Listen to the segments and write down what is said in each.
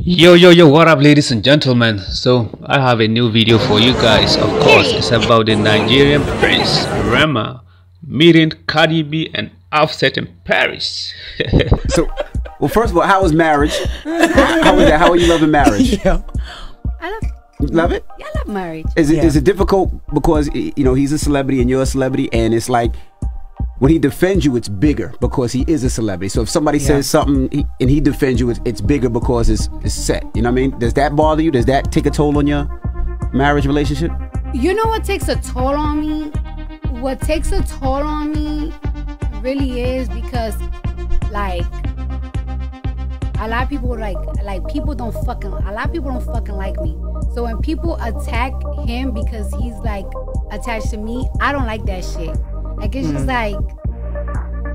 Yo, what up, ladies and gentlemen? So I have a new video for you guys. Of course, it's about the Nigerian prince Rema meeting Cardi B and Offset in Paris. So, well, first of all, how was marriage? How was that? How are you loving marriage? Yeah, I love it. Yeah, I love marriage. Is it difficult because, you know, he's a celebrity and you're a celebrity, and it's like when he defends you, it's bigger because he is a celebrity. So if somebody says something and he defends you, it's bigger because it's set. You know what I mean? Does that bother you? Does that take a toll on your marriage relationship? You know what takes a toll on me? What takes a toll on me really is because, like, a lot of people a lot of people don't fucking like me. So when people attack him because he's like attached to me, I don't like that shit. Like, it's just like,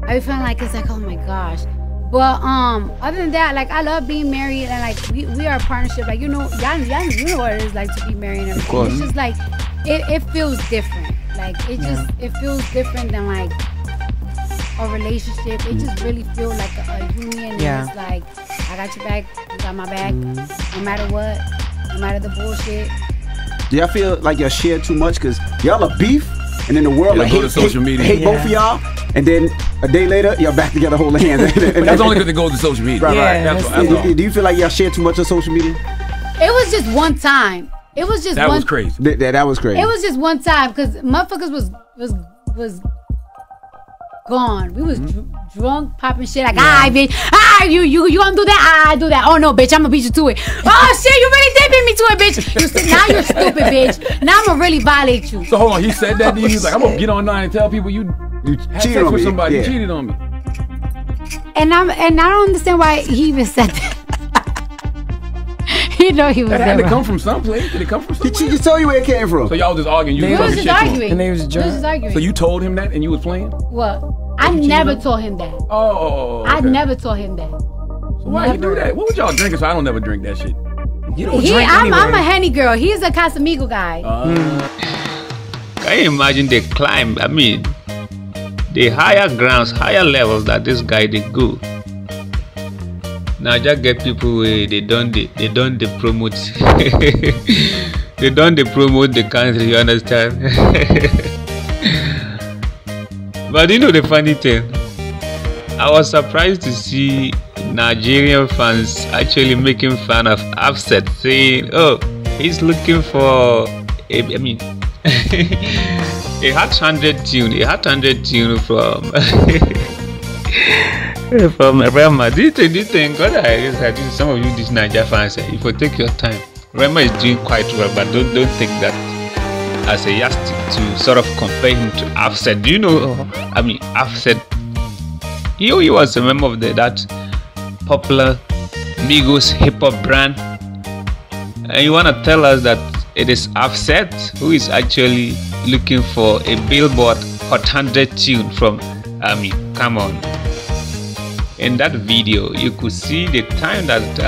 I feel like it's like, oh my gosh. But other than that, like, I love being married, and like we are a partnership. Like, you know, y'all know what it is like to be married and everything. Of course. It's just like it feels different. Like, it just it feels different than like a relationship. It just really feels like a union. Yeah. It's like, I got your back, you got my back, no matter what, no matter the bullshit. Do y'all feel like y'all share too much? Cause y'all are beef. And then the world, like, hate both of y'all, and then a day later, y'all back together holding hands. And that's only because it goes to social media. Right, yeah, right. That's all. Do you feel like y'all share too much on social media? It was just one time. It was just one. That was crazy. That was crazy. It was just one time because motherfuckers was gone. We was drunk, popping shit. Like, alright, bitch. Alright, you gonna do that? I do that. Oh no, bitch, I'm gonna beat you to it. Oh shit, you really did beat me to it, bitch. Now you're stupid, bitch. Now I'm gonna really violate you. So hold on, he said that to you? He's like, I'm gonna get online and tell people you had sex with somebody. You cheated on me. And I don't understand why he even said that. You know he was. That had to come from someplace. Did it come from somewhere? He just told you where it came from. So y'all just arguing. You was just arguing. And they was just arguing. So you told him that, and you was playing. What? I never told him that. Oh. I never told him that. So why you do that? What would y'all drink? So I don't never drink that shit. You don't drink. I'm a Henny girl. He's a Casamigo guy. Can you imagine they climb? I mean, the higher grounds, higher levels that this guy they go. Now just get people they don't promote the country, you understand? But you know the funny thing, I was surprised to see Nigerian fans actually making fun of Offset, saying, oh, he's looking for a hot 100 tune from from Rema. Do you think some of you, these Nigeria fans, if you take your time, Rema is doing quite well, but don't take that as a yardstick to sort of compare him to Offset. Do you know? I mean, Offset, he was a member of that popular Migos hip hop brand, and you wanna tell us that it is Offset who is actually looking for a Billboard Hot 100 tune from? I mean, come on. In that video, you could see the time that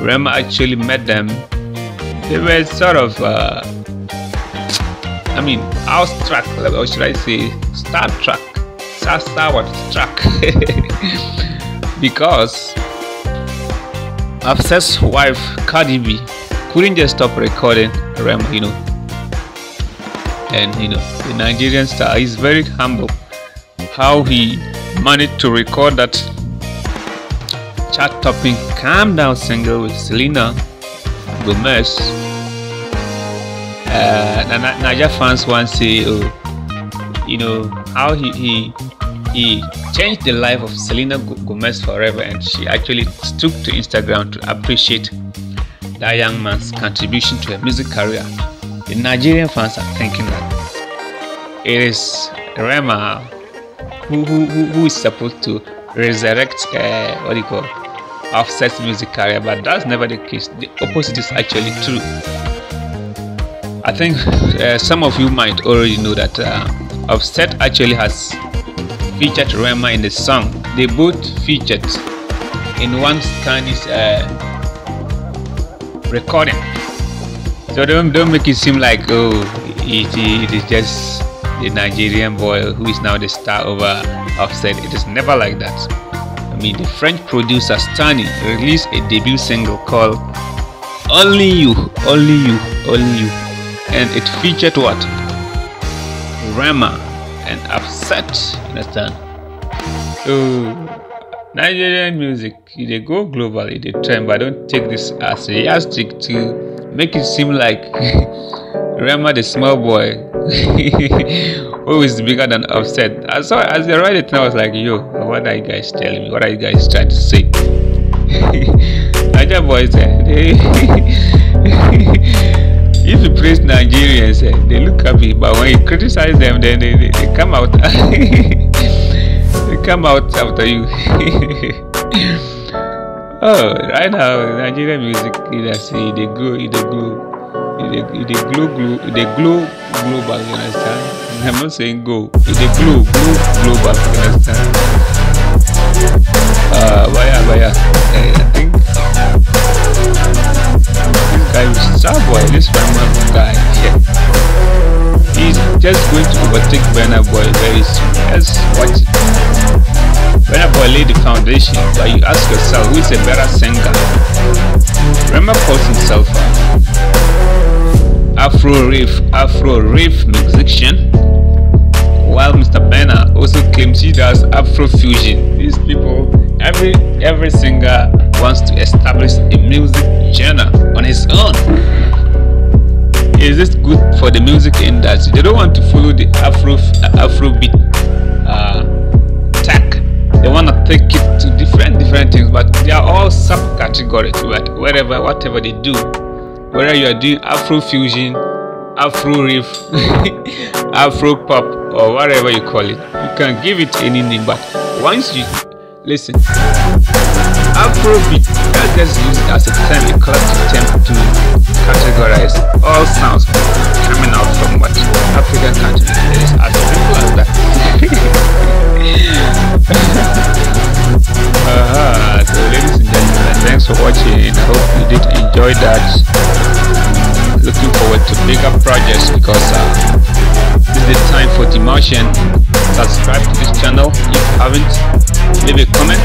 Rema actually met them. They were sort of, I mean, awestruck, or should I say, starstruck, because Offset's wife, Cardi B, couldn't just stop recording Rema, you know. And you know, the Nigerian star is very humble. How he managed to record that chart-topping Calm Down single with Selena Gomez. Nigeria fans once say, oh, you know, how he changed the life of Selena Gomez forever, and she actually took to Instagram to appreciate that young man's contribution to her music career. The Nigerian fans are thinking that it is Rema who is supposed to resurrect Offset's music career, but that's never the case. The opposite is actually true. I think some of you might already know that Offset actually has featured Rema in the song. They both featured in one Stani's recording. So don't make it seem like, oh, it is just the Nigerian boy who is now the star over Offset. It is never like that. made the French producer Stani release a debut single called Only You, Only You, Only You, and it featured what? Rema and Offset. Understand? Nigerian music, they go global in the trend, but I don't take this as a yardstick to make it seem like Rema the small boy who is bigger than Offset. So as I read it, I was like, yo, what are you guys telling me? What are you guys trying to say? Niger boys, if you praise Nigerians, they look happy, but when you criticize them, then they come out. Come out after you. Oh, right now Nigerian music, they glow global, you understand? I'm not saying go, they glow global, you understand? I think this guy is Starboy, this famous guy, yeah. He's just going to overtake Burna Boy very soon. Let's watch it. Burna Boy laid the foundation, but you ask yourself, who is a better singer? Rema calls himself Afro Rave musician, while Mr. Burna also claims he does Afro fusion. These people, every singer wants to establish a music genre on his own. Is this good for the music industry? They don't want to follow the Afrobeat. They want to take it to different things, but they are all subcategories. But whatever they do, whether you are doing Afro fusion, Afro riff, Afro pop, or whatever you call it, you can give it any name. But once you listen, Afrobeat, that gets used as a term, a collective term to categorize all sounds coming out from what African countries. It is as simple as that. So ladies and gentlemen, thanks for watching. I hope you did enjoy that. Looking forward to bigger projects, because this is the time for demotion. Subscribe to this channel if you haven't, leave a comment,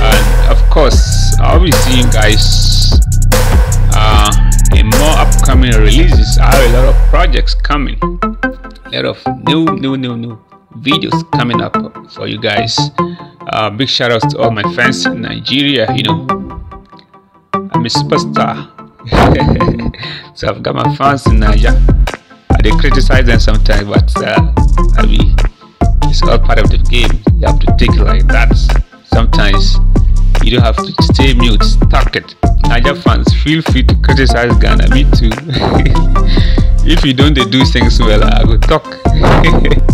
and of course I'll be seeing you guys in more upcoming releases. I have a lot of projects coming, a lot of new videos coming up for you guys. Big shout outs to all my fans in Nigeria. You know, I'm a superstar. So I've got my fans in Nigeria. They criticize them sometimes, but I mean, it's all part of the game. You have to take it like that. Sometimes you don't have to stay mute, talk it. Nigeria fans, feel free to criticize Ghana, me too. If you don't do things well, I will talk.